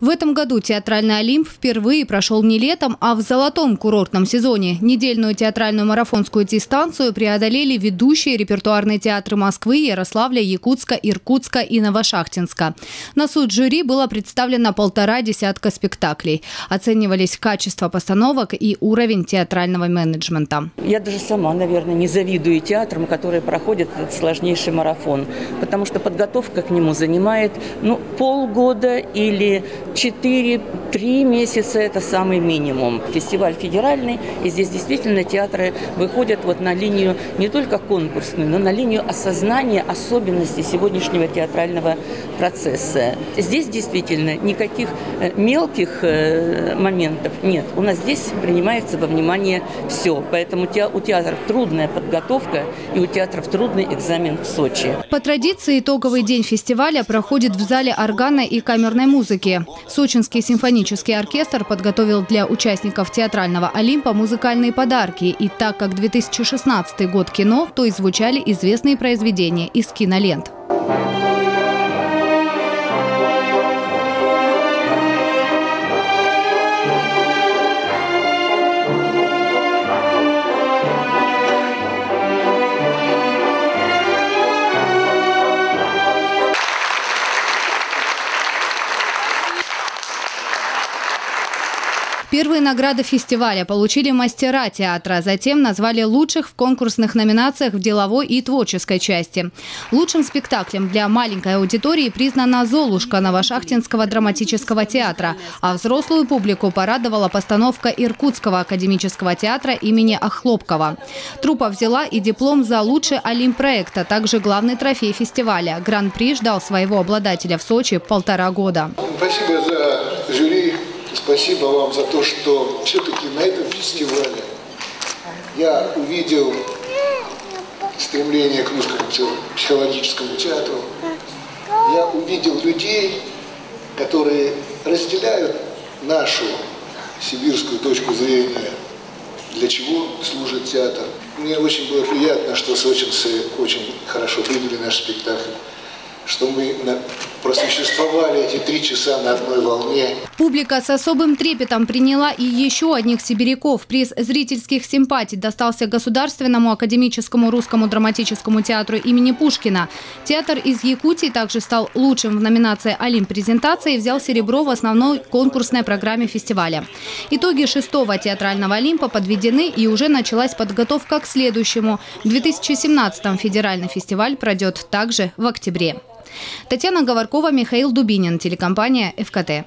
В этом году театральный Олимп впервые прошел не летом, а в золотом курортном сезоне. Недельную театральную марафонскую дистанцию преодолели ведущие репертуарные театры Москвы, Ярославля, Якутска, Иркутска и Новошахтинска. На суд жюри было представлено 1,5 десятка спектаклей. Оценивались качество постановок и уровень театрального менеджмента. Я даже сама, наверное, не завидую театрам, которые проходят этот сложнейший марафон, потому что подготовка к нему занимает полгода или 4-3 месяца – это самый минимум. Фестиваль федеральный, и здесь действительно театры выходят на линию не только конкурсную, но на линию осознания особенностей сегодняшнего театрального процесса. Здесь действительно никаких мелких моментов нет. У нас здесь принимается во внимание все. Поэтому у театров трудная подготовка и у театров трудный экзамен в Сочи. По традиции итоговый день фестиваля проходит в зале органа и камерной музыки. Сочинский симфонический оркестр подготовил для участников театрального Олимпа музыкальные подарки. И так как 2016 год кино, то и звучали известные произведения из кинолент. Первые награды фестиваля получили мастера театра, затем назвали лучших в конкурсных номинациях в деловой и творческой части. Лучшим спектаклем для маленькой аудитории признана «Золушка» Новошахтинского драматического театра, а взрослую публику порадовала постановка Иркутского академического театра имени Охлопкова. Труппа взяла и диплом за лучший Олимп-проект, а также главный трофей фестиваля. Гран-при ждал своего обладателя в Сочи 1,5 года. Спасибо за жюри. Спасибо вам за то, что все-таки на этом фестивале я увидел стремление к русскому психологическому театру. Я увидел людей, которые разделяют нашу сибирскую точку зрения, для чего служит театр. Мне очень было приятно, что сочинцы очень хорошо приняли наш спектакль, что мы просуществовали эти 3 часа на одной волне. Публика с особым трепетом приняла и еще одних сибиряков. Приз зрительских симпатий достался Государственному академическому русскому драматическому театру имени Пушкина. Театр из Якутии также стал лучшим в номинации «Олимп-презентация» и взял серебро в основной конкурсной программе фестиваля. Итоги 6-го театрального Олимпа подведены, и уже началась подготовка к следующему. В 2017-м федеральный фестиваль пройдет также в октябре. Татьяна Говоркова, Михаил Дубинин, телекомпания «Эфкате».